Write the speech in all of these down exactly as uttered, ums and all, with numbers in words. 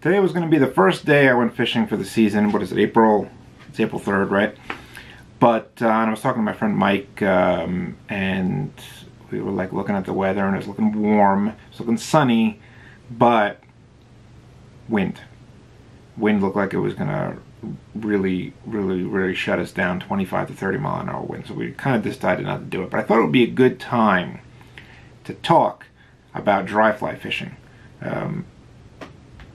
Today was going to be the first day I went fishing for the season. What is it, April? It's April third, right? But uh, and I was talking to my friend Mike, um, and we were like looking at the weather, and it was looking warm, it was looking sunny, but wind. Wind looked like it was going to really, really, really shut us down, twenty-five to thirty mile an hour wind. So we kind of decided not to do it. But I thought it would be a good time to talk about dry fly fishing. Um,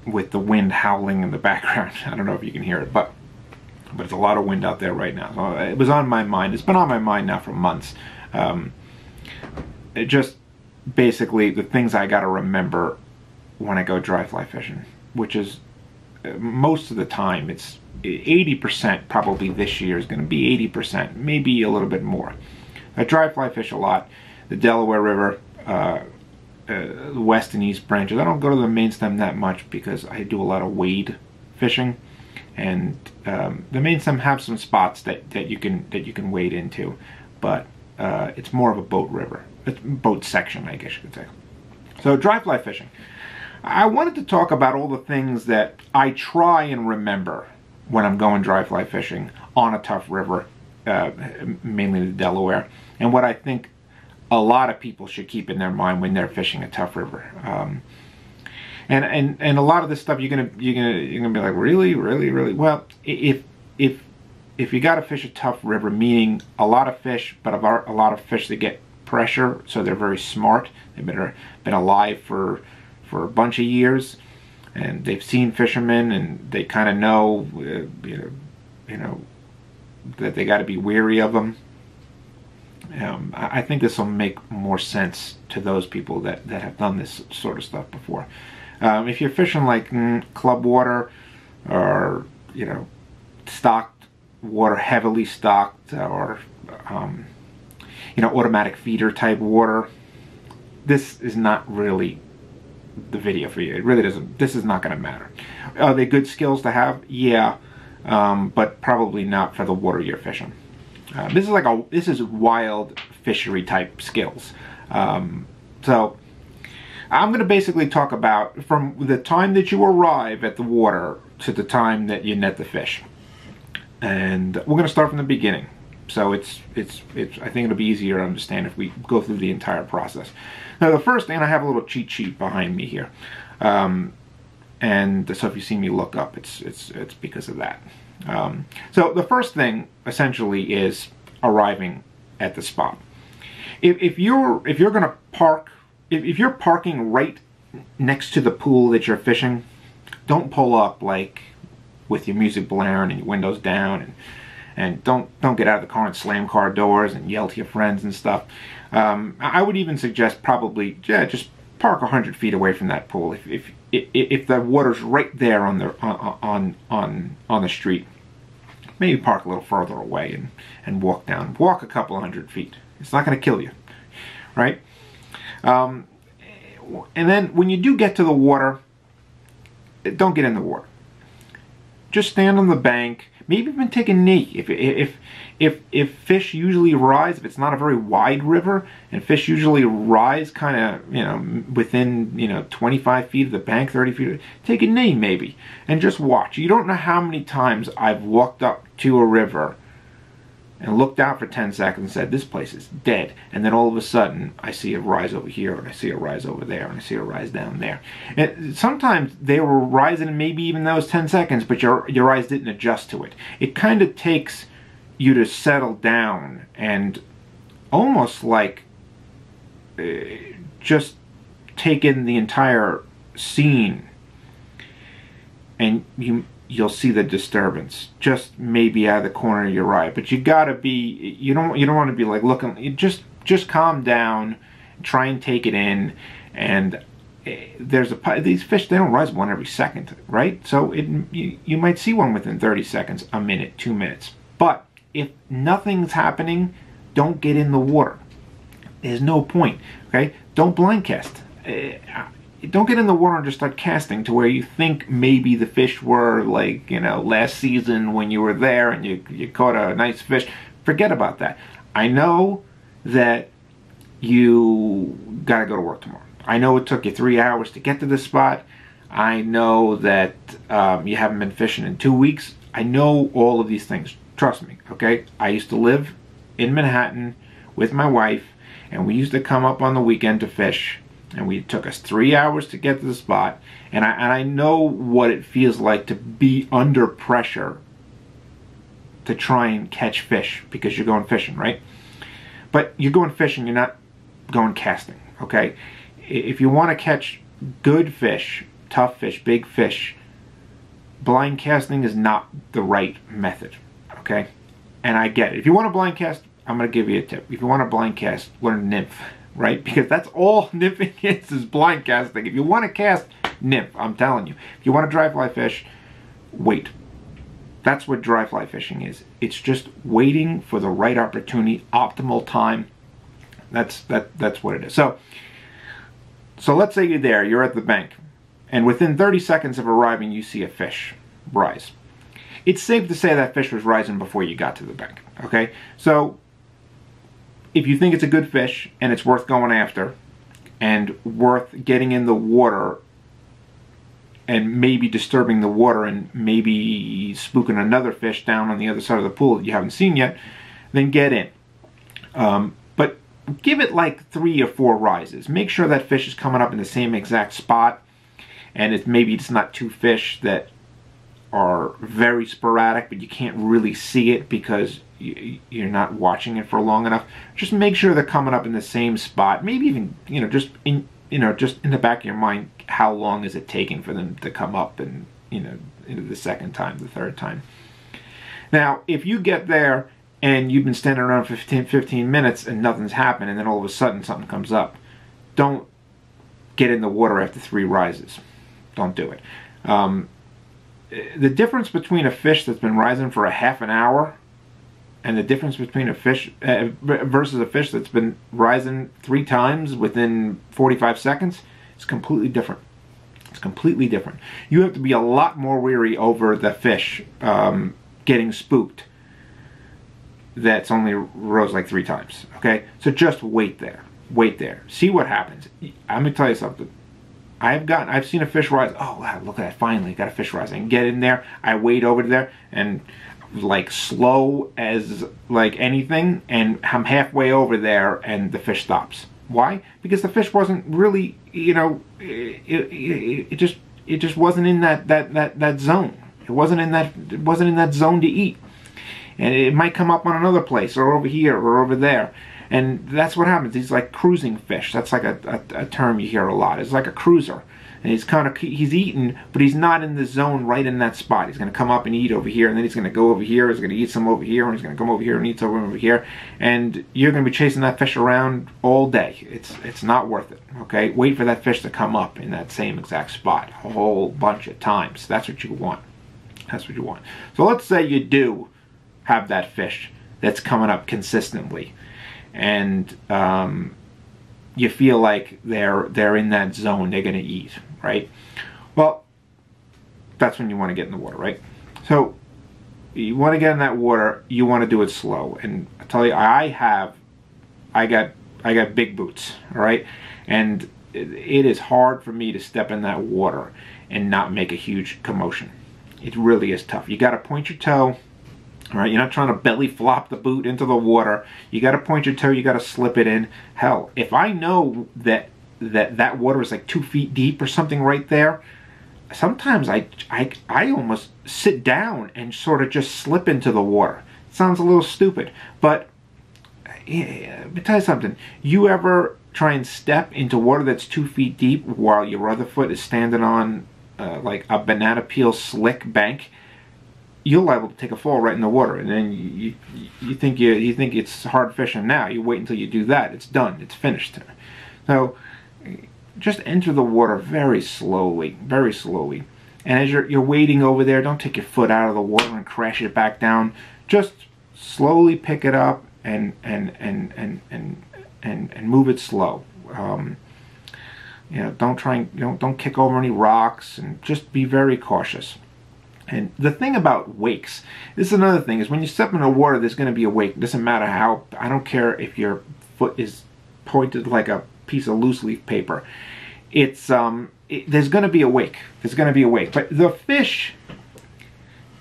with the wind howling in the background. I don't know if you can hear it, but but it's a lot of wind out there right now. So it was on my mind. It's been on my mind now for months. Um, it just basically the things I got to remember when I go dry fly fishing, which is uh, most of the time, it's eighty percent probably this year is going to be eighty percent, maybe a little bit more. I dry fly fish a lot. The Delaware River, uh, Uh, west and east branches. I don't go to the main stem that much because I do a lot of wade fishing, and um, the main stem have some spots that that you can that you can wade into, but uh, it's more of a boat river, it's boat section, I guess you could say. So dry fly fishing. I wanted to talk about all the things that I try and remember when I'm going dry fly fishing on a tough river, uh, mainly the Delaware, and what I think a lot of people should keep in their mind when they're fishing a tough river. Um, and, and and a lot of this stuff you're gonna you're gonna you're gonna be like, really, really, really? Well, if if if you gotta fish a tough river, meaning a lot of fish, but a lot of fish that get pressure, so they're very smart. They've been been alive for for a bunch of years, and they've seen fishermen, and they kind of know, uh, you know, you know, that they gotta be wary of them. Um, I think this will make more sense to those people that, that have done this sort of stuff before. Um, if you're fishing like mm, club water, or, you know, stocked water, heavily stocked, or, um, you know, automatic feeder type water, this is not really the video for you. It really doesn't, this is not going to matter. Are they good skills to have? Yeah, um, but probably not for the water you're fishing. Uh, this is like a this is wild fishery type skills. Um, so I'm going to basically talk about from the time that you arrive at the water to the time that you net the fish, and we're going to start from the beginning. So it's it's it's I think it'll be easier to understand if we go through the entire process. Now the first thing, I have a little cheat sheet behind me here, um, and so if you see me look up, it's it's it's because of that. Um, so the first thing essentially is arriving at the spot. If, if you're if you're going to park, if, if you're parking right next to the pool that you're fishing, don't pull up like with your music blaring and your windows down, and and don't don't get out of the car and slam car doors and yell to your friends and stuff. Um, I would even suggest probably yeah just park a hundred feet away from that pool if if if the water's right there on the on on on on the street. Maybe park a little further away and and walk down. Walk a couple hundred feet. It's not going to kill you, right? Um, and then when you do get to the water, don't get in the water. Just stand on the bank. Maybe even take a knee. If if if if fish usually rise, if it's not a very wide river, and fish usually rise kind of you know within you know twenty-five feet of the bank, thirty feet, take a knee maybe and just watch. You don't know how many times I've walked up to a river and looked out for ten seconds and said, this place is dead, and then all of a sudden I see a rise over here, and I see a rise over there, and I see a rise down there. And sometimes they were rising maybe even those ten seconds, but your, your eyes didn't adjust to it. It kind of takes you to settle down and almost like uh, just take in the entire scene, and you you'll see the disturbance just maybe out of the corner of your eye. But you gotta be, you don't you don't want to be like looking, you just just calm down, try and take it in. And there's a these fish, they don't rise one every second, right? So it you, you might see one within thirty seconds, a minute, two minutes. But if nothing's happening, don't get in the water. There's no point, okay? Don't blind cast. uh, Don't get in the water and just start casting to where you think maybe the fish were, like, you know, last season when you were there and you, you caught a nice fish. Forget about that. I know that you got to go to work tomorrow. I know it took you three hours to get to this spot. I know that um, you haven't been fishing in two weeks. I know all of these things. Trust me, okay? I used to live in Manhattan with my wife, and we used to come up on the weekend to fish. And we, it took us three hours to get to the spot. And I, and I know what it feels like to be under pressure to try and catch fish because you're going fishing, right? But you're going fishing, you're not going casting, okay? If you want to catch good fish, tough fish, big fish, blind casting is not the right method, okay? And I get it. If you want to blind cast, I'm going to give you a tip. If you want to blind cast, learn nymph, right? Because that's all nymphing is, is blind casting. If you want to cast, nymph, I'm telling you. If you want to dry fly fish, wait. That's what dry fly fishing is. It's just waiting for the right opportunity, optimal time. That's that. That's what it is. So, so let's say you're there, you're at the bank, and within thirty seconds of arriving, you see a fish rise. It's safe to say that fish was rising before you got to the bank, okay? So, if you think it's a good fish, and it's worth going after, and worth getting in the water, and maybe disturbing the water and maybe spooking another fish down on the other side of the pool that you haven't seen yet, then get in. Um, but give it like three or four rises. Make sure that fish is coming up in the same exact spot, and it's, maybe it's not two fish that are very sporadic, but you can't really see it because you, you're not watching it for long enough. Just make sure they're coming up in the same spot. Maybe even, you know, just in, you know, just in the back of your mind, how long is it taking for them to come up, and, you know, into the second time, the third time. Now, if you get there and you've been standing around for fifteen minutes and nothing's happened, and then all of a sudden something comes up, don't get in the water after three rises. Don't do it. Um, the difference between a fish that's been rising for a half an hour and the difference between a fish uh, versus a fish that's been rising three times within forty-five seconds, it's completely different. It's completely different. You have to be a lot more wary over the fish um, getting spooked that's only rose like three times, okay? So just wait there. Wait there. See what happens. I'm going to tell you something. I've gotten, I've seen a fish rise. Oh, wow, look at that. Finally got a fish rise. I can get in there. I wade over to there, and like slow as like anything, and I'm halfway over there and the fish stops. Why? Because the fish wasn't really, you know, it, it, it just it just wasn't in that that that that zone. It wasn't in that it wasn't in that zone to eat, and it might come up on another place or over here or over there, and that's what happens. He's like cruising fish. That's like a, a, a term you hear a lot. It's like a cruiser, and he's kind of he's eating, but he's not in the zone right in that spot. He's going to come up and eat over here, and then he's going to go over here. He's going to eat some over here, and he's going to come over here and eat some over here, and you're going to be chasing that fish around all day. It's it's not worth it. Okay, wait for that fish to come up in that same exact spot a whole bunch of times. That's what you want. That's what you want. So let's say you do have that fish that's coming up consistently, and um, you feel like they're they're in that zone. They're going to eat. Right? Well, that's when you want to get in the water, right? So you want to get in that water, you want to do it slow. And I tell you, I have, I got, I got big boots, all right? And it, it is hard for me to step in that water and not make a huge commotion. It really is tough. You got to point your toe, all right? You're not trying to belly flop the boot into the water. You got to point your toe, you got to slip it in. Hell, if I know that that that water is like two feet deep or something right there, sometimes I, I, I almost sit down and sort of just slip into the water. It sounds a little stupid, but yeah, let me tell you something. You ever try and step into water that's two feet deep while your other foot is standing on uh, like a banana peel slick bank? You're liable to take a fall right in the water, and then you, you, you, think, you, you think it's hard fishing now. You wait until you do that. It's done. It's finished. So just enter the water very slowly, very slowly. And as you're, you're wading over there, don't take your foot out of the water and crash it back down. Just slowly pick it up and and and and and and, and move it slow. Um, you know, don't try and don't don't kick over any rocks, and just be very cautious. And the thing about wakes, this is another thing, is when you step into the water, there's going to be a wake. It doesn't matter how. I don't care if your foot is pointed like a piece of loose leaf paper. it's um, it, there's going to be a wake. There's going to be a wake. But the fish,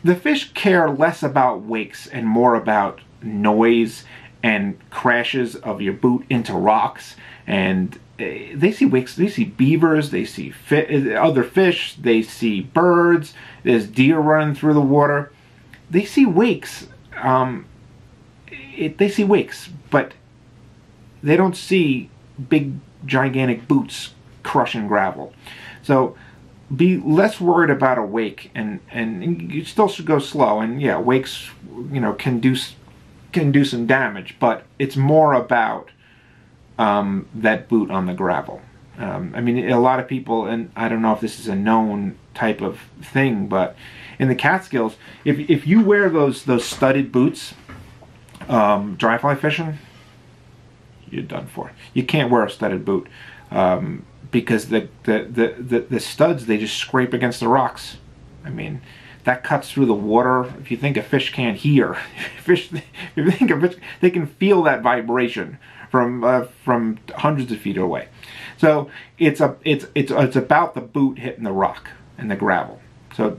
the fish care less about wakes and more about noise and crashes of your boot into rocks. And they see wakes. They see beavers. They see fi other fish. They see birds. There's deer running through the water. They see wakes. Um, it, they see wakes, but they don't see big, gigantic boots crushing gravel. So be less worried about a wake, and, and you still should go slow. And yeah, wakes, you know, can do can do some damage, but it's more about um, that boot on the gravel. Um, I mean, a lot of people, and I don't know if this is a known type of thing, but in the Catskills, if if you wear those those studded boots, um, dry fly fishing, you're done for. You can't wear a studded boot um, because the the, the the the studs, they just scrape against the rocks. I mean, that cuts through the water. If you think a fish can't hear, fish, if you think a fish, they can feel that vibration from uh, from hundreds of feet away. So it's a it's it's it's about the boot hitting the rock and the gravel. So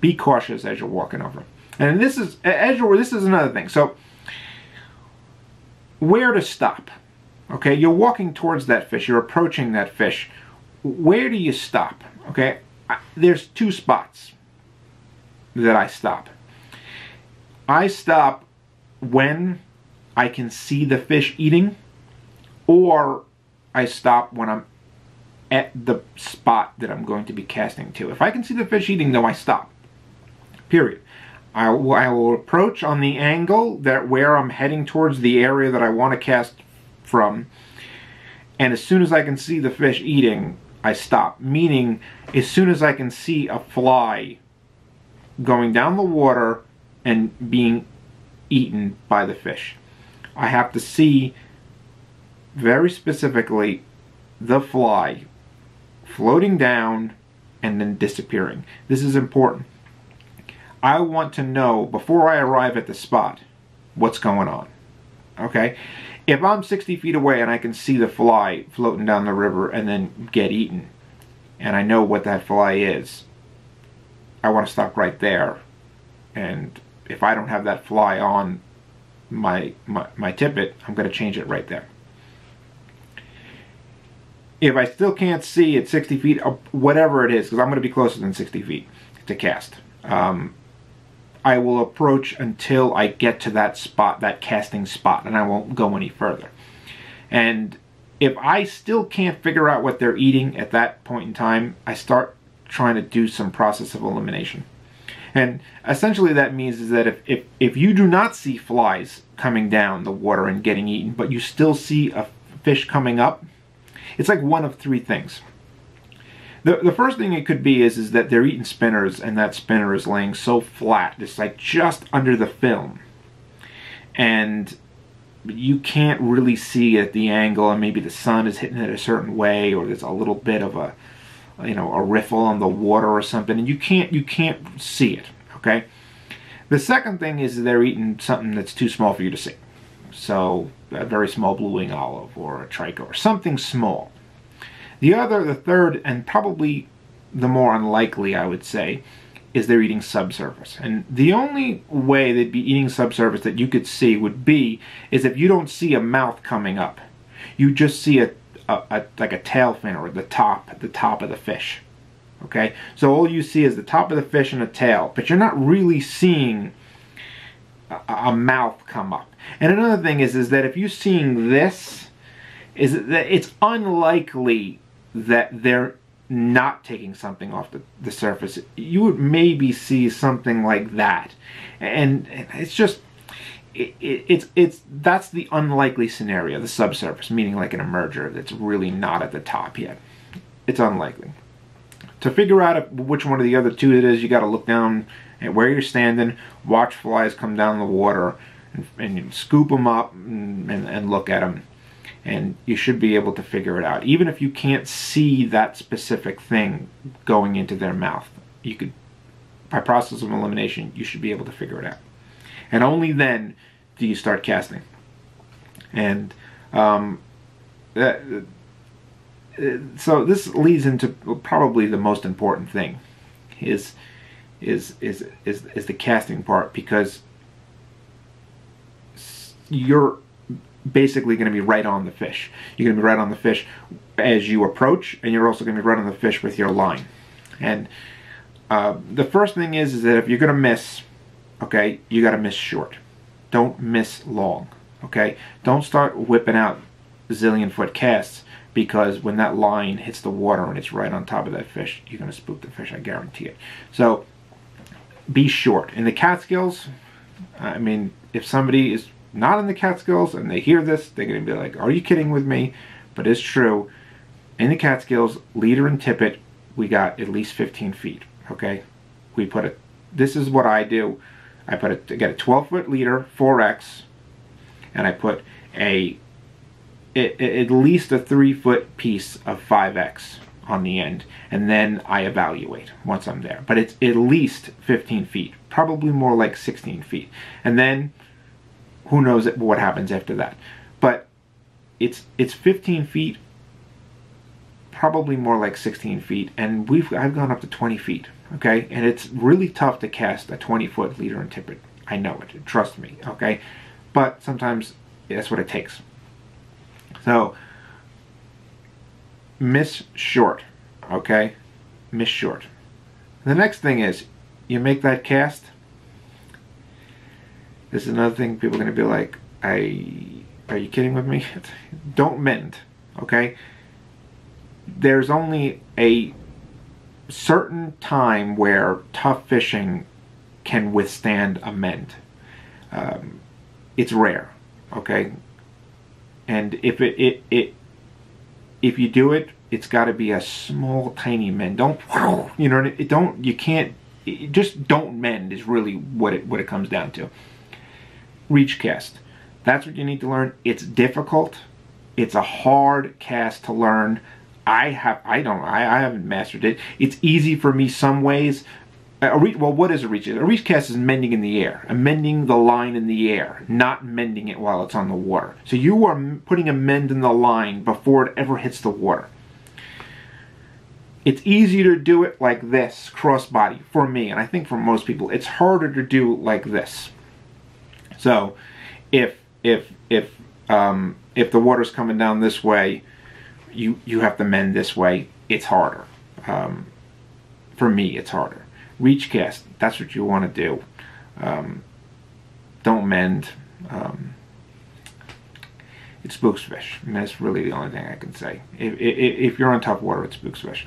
be cautious as you're walking over. And this is as you're this is another thing. So where to stop? Okay, you're walking towards that fish, you're approaching that fish. Where do you stop? Okay, I, there's two spots that I stop. I stop when I can see the fish eating, or I stop when I'm at the spot that I'm going to be casting to. If I can see the fish eating, though, I stop. Period. I will, I will approach on the angle that where I'm heading towards the area that I want to cast from, and as soon as I can see the fish eating, I stop. Meaning, as soon as I can see a fly going down the water and being eaten by the fish, I have to see very specifically the fly floating down and then disappearing. This is important. I want to know before I arrive at the spot what's going on. Okay, if I'm sixty feet away and I can see the fly floating down the river and then get eaten, and I know what that fly is, I want to stop right there. And if I don't have that fly on my my, my tippet, I'm going to change it right there. If I still can't see at sixty feet, whatever it is, because I'm going to be closer than sixty feet to cast, um, I will approach until I get to that spot, that casting spot, and I won't go any further. And if I still can't figure out what they're eating at that point in time, I start trying to do some process of elimination. And essentially that means is that if, if, if you do not see flies coming down the water and getting eaten, but you still see a fish coming up, it's like one of three things. The, the first thing it could be is, is that they're eating spinners, and that spinner is laying so flat, it's like just under the film. And you can't really see at the angle, and maybe the sun is hitting it a certain way, or there's a little bit of a, you know, a riffle on the water or something, and you can't, you can't see it, okay? The second thing is they're eating something that's too small for you to see. So a very small blue-wing olive or a trichor or something small. The other, the third, and probably the more unlikely, I would say, is they're eating subsurface. And the only way they'd be eating subsurface that you could see would be is if you don't see a mouth coming up. You just see a, a, a like a tail fin or the top, the top of the fish. Okay, so all you see is the top of the fish and a tail, but you're not really seeing a, a mouth come up. And another thing is, is that if you're seeing this, is that it's unlikely that they're not taking something off the, the surface. You would maybe see something like that, and, and it's just it, it, it's it's that's the unlikely scenario, the subsurface, meaning like an emerger that's really not at the top yet. It's unlikely. To figure out if, which one of the other two it is, you got to look down at where you're standing, watch flies come down the water, and, and scoop them up and, and, and look at them. And you should be able to figure it out. Even if you can't see that specific thing going into their mouth, you could, by process of elimination, you should be able to figure it out. And only then do you start casting. And um, that, so this leads into probably the most important thing, is is is is, is the casting part, because you're basically going to be right on the fish. You're going to be right on the fish as you approach, and you're also going to be right on the fish with your line. And uh, the first thing is, is that if you're going to miss, okay, you got to miss short. Don't miss long, okay? Don't start whipping out zillion foot casts, because when that line hits the water and it's right on top of that fish, you're going to spook the fish, I guarantee it. So be short. In the Catskills, I mean, if somebody is not in the Catskills and they hear this, they're going to be like, are you kidding with me? But it's true. In the Catskills, leader and tippet, we got at least fifteen feet, okay? We put it, this is what I do. I put a, I get a twelve foot leader, four X, and I put a It, it, at least a three foot piece of five X on the end, and then I evaluate once I'm there. But it's at least fifteen feet, probably more like sixteen feet, and then who knows what happens after that. But it's it's fifteen feet, probably more like sixteen feet, and we've I've gone up to twenty feet, okay? And it's really tough to cast a twenty foot leader and tippet. I know it, trust me, okay? But sometimes that's what it takes. So, miss short, okay? Miss short. The next thing is, you make that cast. This is another thing people are going to be like, I, are you kidding with me? Don't mend, okay? There's only a certain time where tough fishing can withstand a mend. Um, it's rare, okay? And if it, it, it, if you do it, it's got to be a small, tiny mend. Don't, you know, it don't, you can't, it just don't mend is really what it, what it comes down to. Reach cast. That's what you need to learn. It's difficult. It's a hard cast to learn. I have, I don't, I, I haven't mastered it. It's easy for me some ways. A reach, well, what is a reach? A reach cast is mending in the air. I'm mending the line in the air, not mending it while it's on the water. So you are putting a mend in the line before it ever hits the water. It's easier to do it like this, crossbody, for me, and I think for most people. It's harder to do like this. So, if if if um, if the water's coming down this way, you you have to mend this way. It's harder. Um, for me, it's harder. Reach cast, that's what you want to do. Um, don't mend. Um, it spooks fish. And that's really the only thing I can say. If, if, if you're on top water, it spooks fish.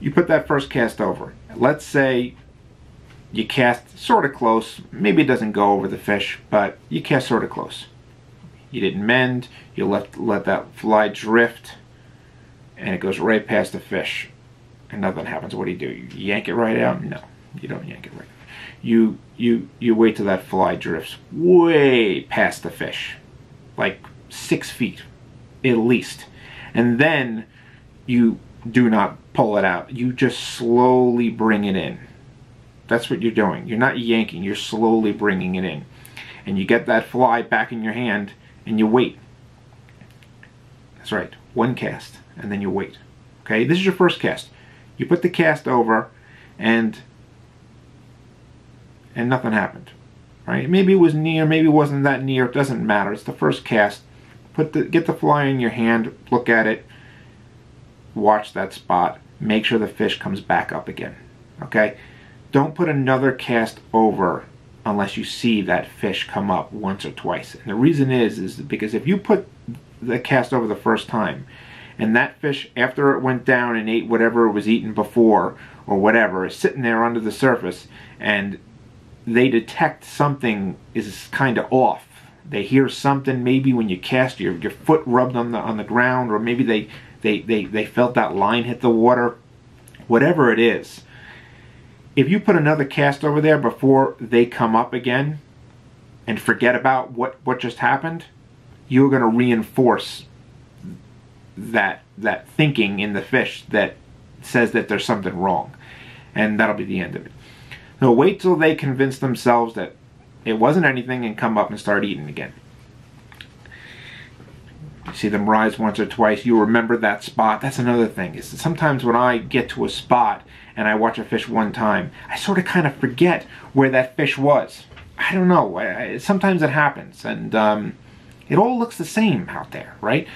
You put that first cast over. Let's say you cast sort of close. Maybe it doesn't go over the fish, but you cast sort of close. You didn't mend. You let, let that fly drift, and it goes right past the fish. And nothing happens. What do you do? You yank it right out? No, you don't yank it right out. You you you wait till that fly drifts way past the fish, like six feet at least, and then you do not pull it out. You just slowly bring it in. That's what you're doing. You're not yanking. You're slowly bringing it in, and you get that fly back in your hand, and you wait. That's right. One cast, and then you wait. Okay, this is your first cast. You put the cast over, and and nothing happened, right? Maybe it was near, maybe it wasn't that near. It doesn't matter. It's the first cast. Put the get the fly in your hand. Look at it. Watch that spot. Make sure the fish comes back up again. Okay. Don't put another cast over unless you see that fish come up once or twice. And the reason is is because if you put the cast over the first time, and that fish, after it went down and ate whatever it was eaten before, or whatever, is sitting there under the surface, and they detect something is kind of off. They hear something, maybe when you cast, your, your foot rubbed on the, on the ground, or maybe they, they, they, they felt that line hit the water. Whatever it is, if you put another cast over there before they come up again and forget about what, what just happened, you're going to reinforce that that thinking in the fish that says that there's something wrong, and that'll be the end of it. So wait till they convince themselves that it wasn't anything and come up and start eating again. see them rise once or twice, you remember that spot. That's another thing, is that sometimes when I get to a spot and I watch a fish one time, I sort of kind of forget where that fish was. I don't know, I, sometimes it happens, and um, it all looks the same out there, right?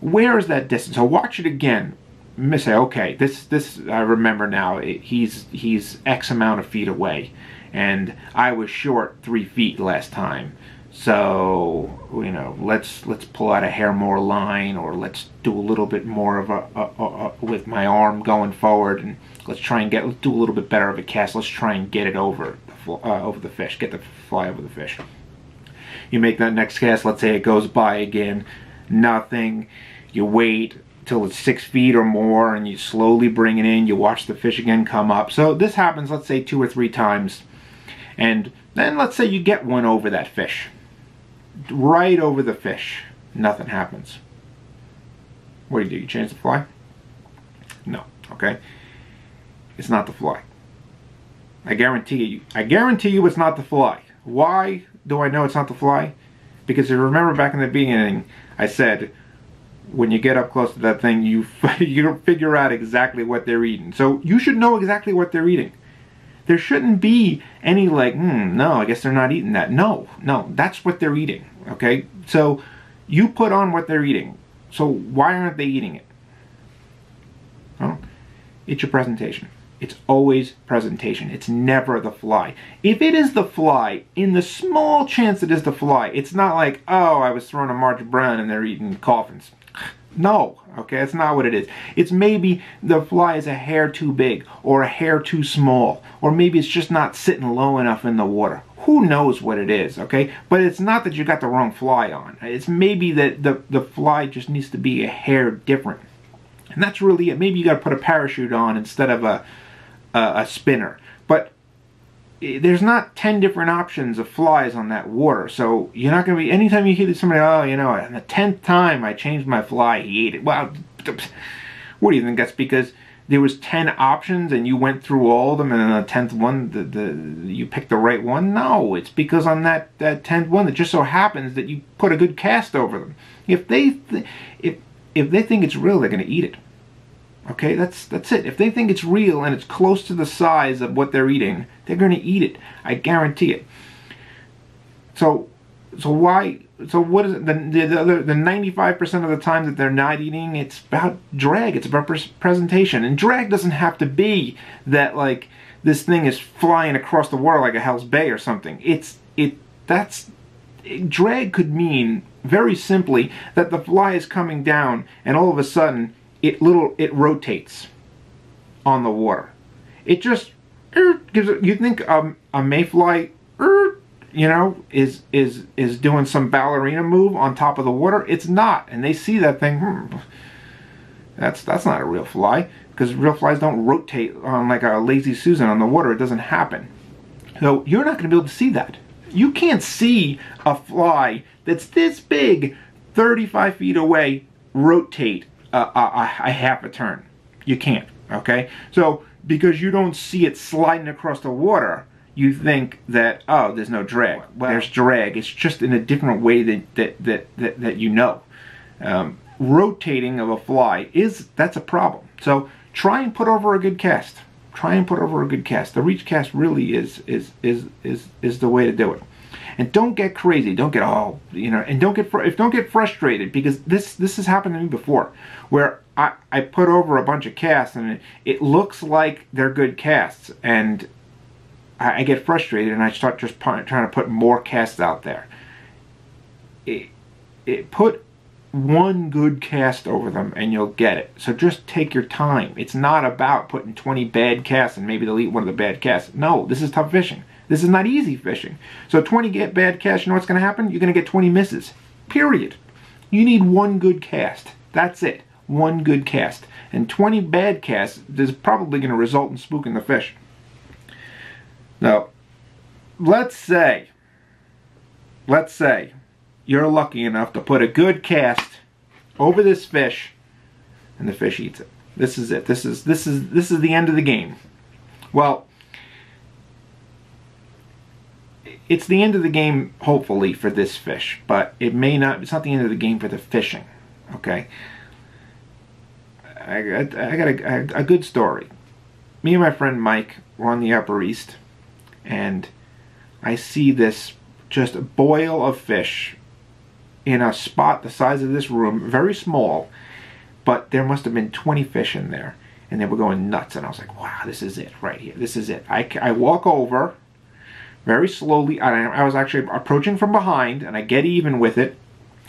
Where is that distance? So watch it again, and say, okay, this, this I remember now, it, he's, he's X amount of feet away, and I was short three feet last time. So, you know, let's let's pull out a hair more line, or let's do a little bit more of a, a, a, a with my arm going forward, and let's try and get let's do a little bit better of a cast. Let's try and get it over the uh, over the fish, get the fly over the fish. You make that next cast. Let's say it goes by again, nothing. You wait till it's six feet or more, and you slowly bring it in. You watch the fish again come up. So this happens, let's say, two or three times, and then let's say you get one over that fish. Right over the fish, nothing happens. What do you do? You change the fly? No. Okay, it's not the fly. I guarantee you. I guarantee you, it's not the fly. Why do I know it's not the fly? Because if you remember back in the beginning, I said when you get up close to that thing, you you figure out exactly what they're eating. So you should know exactly what they're eating. There shouldn't be any like, hmm, no, I guess they're not eating that. No, no, that's what they're eating, okay? So you put on what they're eating. So why aren't they eating it? Well, it's your presentation. It's always presentation. It's never the fly. If it is the fly, in the small chance it is the fly, it's not like, oh, I was throwing a March Brown and they're eating coffins. No, okay, that's not what it is. It's maybe the fly is a hair too big, or a hair too small, or maybe it's just not sitting low enough in the water. Who knows what it is, okay? But it's not that you got the wrong fly on. It's maybe that the, the fly just needs to be a hair different. And that's really it. Maybe you got to put a parachute on instead of a, a, a spinner. But there's not ten different options of flies on that water, so you're not going to be, anytime you hear somebody, oh, you know, on the tenth time I changed my fly, he ate it. Well, what do you think? That's because there was ten options and you went through all of them, and on the tenth one, the, the, you picked the right one? No, it's because on that, that tenth one, it just so happens that you put a good cast over them. If they, th if, if they think it's real, they're going to eat it. Okay, that's that's it. If they think it's real and it's close to the size of what they're eating, they're going to eat it. I guarantee it. So, so why? So what is it? The the other the ninety-five percent of the time that they're not eating, it's about drag. It's about presentation, and drag doesn't have to be that like this thing is flying across the water like a Hell's Bay or something. It's it that's it, drag could mean very simply that the fly is coming down, and all of a sudden, It little it rotates on the water. It just er, gives it, you think um, a mayfly, er, you know, is is is doing some ballerina move on top of the water. It's not, and they see that thing. Hmm, that's that's not a real fly, because real flies don't rotate on like a lazy Susan on the water. It doesn't happen. So you're not going to be able to see that. You can't see a fly that's this big, thirty-five feet away, rotate Uh, I, I half a turn. You can't, okay? So, because you don't see it sliding across the water, you think that, oh, there's no drag. Well, there's drag. It's just in a different way that, that, that, that, that you know. Um, rotating of a fly, is that's a problem. So, try and put over a good cast. Try and put over a good cast. The reach cast really is, is, is, is, is the way to do it. And don't get crazy. Don't get all, oh, you know, and don't get, if don't get frustrated, because this this has happened to me before, where I, I put over a bunch of casts and it, it looks like they're good casts, and I, I get frustrated and I start just trying to put more casts out there. It, it put one good cast over them and you'll get it. So just take your time. It's not about putting twenty bad casts and maybe they'll eat one of the bad casts. No, this is tough fishing. This is not easy fishing. So twenty get bad casts, you know what's going to happen? You're going to get twenty misses. Period. You need one good cast. That's it. One good cast. And twenty bad casts is probably going to result in spooking the fish. Now, let's say, let's say you're lucky enough to put a good cast over this fish and the fish eats it. This is it. This is this is this is the end of the game. Well, it's the end of the game, hopefully, for this fish, but it may not, it's not the end of the game for the fishing, Okay. I, I, I got a, a good story. Me and my friend Mike were on the Upper East, and I see this just boil of fish in a spot the size of this room, very small, but there must have been twenty fish in there, and they were going nuts, and I was like, wow, this is it right here, this is it. I, I walk over very slowly, and I, I was actually approaching from behind, and I get even with it,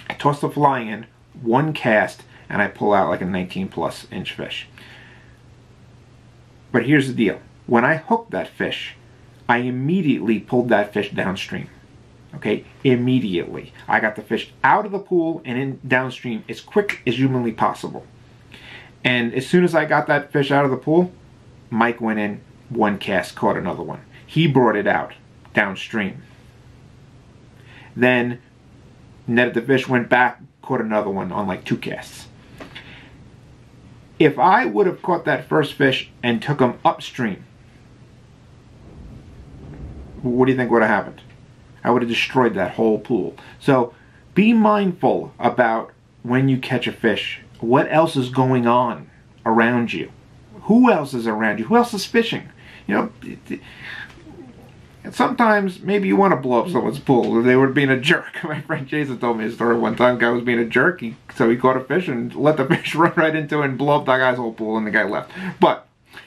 I toss the fly in, one cast, and I pull out like a nineteen plus inch fish. But here's the deal. When I hooked that fish, I immediately pulled that fish downstream. Okay, immediately. I got the fish out of the pool and in downstream as quick as humanly possible. And as soon as I got that fish out of the pool, Mike went in, one cast, caught another one. He brought it out downstream. Then netted the fish, went back, caught another one on like two casts. If I would have caught that first fish and took him upstream, what do you think would have happened? I would have destroyed that whole pool. So be mindful about when you catch a fish. What else is going on around you? Who else is around you? Who else is fishing? You know, and sometimes maybe you want to blow up someone's pool. They were being a jerk. My friend Jason told me a story one time. The guy was being a jerk, he, so he caught a fish and let the fish run right into it and blow up that guy's whole pool, and the guy left. But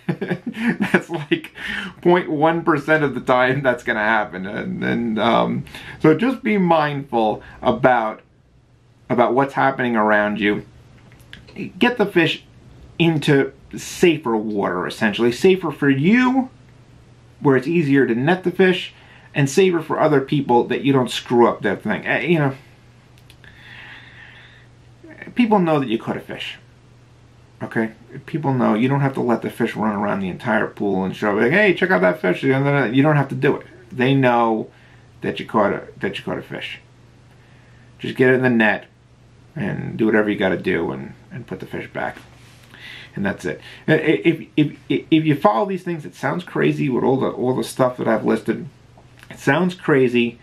that's like zero point one percent of the time that's going to happen. And, and um, so just be mindful about, about what's happening around you. Get the fish into safer water, essentially. Safer for you, where it's easier to net the fish, and safer for other people that you don't screw up that thing. You know, people know that you caught a fish. Okay, people know you don't have to let the fish run around the entire pool and show like, hey, check out that fish. You don't have to do it. They know that you caught a that you caught a fish. Just get it in the net and do whatever you got to do, and and put the fish back, and that's it. If if if you follow these things, it sounds crazy with all the all the stuff that I've listed. It sounds crazy,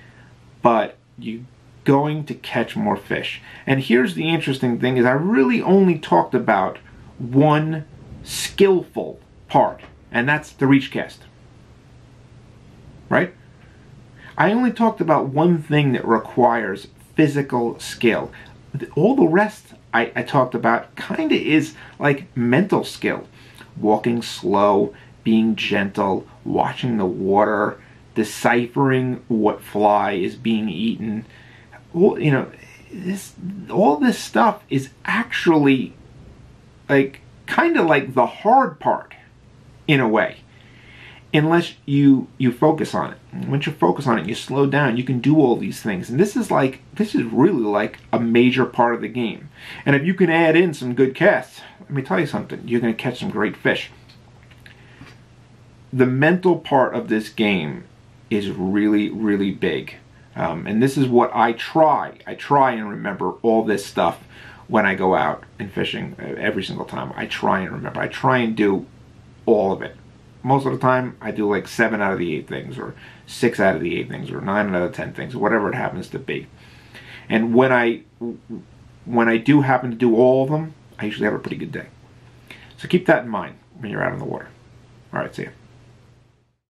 but you. Going to catch more fish. And here's the interesting thing is I really only talked about one skillful part, and that's the reach cast. Right? I only talked about one thing that requires physical skill. All the rest I, I talked about kind of is like mental skill. Walking slow, being gentle, watching the water, deciphering what fly is being eaten. Well, you know, this, all this stuff is actually like kind of like the hard part in a way, unless you you focus on it. Once you focus on it, you slow down, you can do all these things. And this is like, this is really like a major part of the game. And if you can add in some good casts, let me tell you something, you're going to catch some great fish. The mental part of this game is really, really big. Um, and this is what I try. I try and remember all this stuff when I go out and fishing every single time. I try and remember. I try and do all of it. Most of the time, I do like seven out of the eight things, or six out of the eight things, or nine out of the ten things, whatever it happens to be. And when I, when I do happen to do all of them, I usually have a pretty good day. So keep that in mind when you're out on the water. All right, see ya.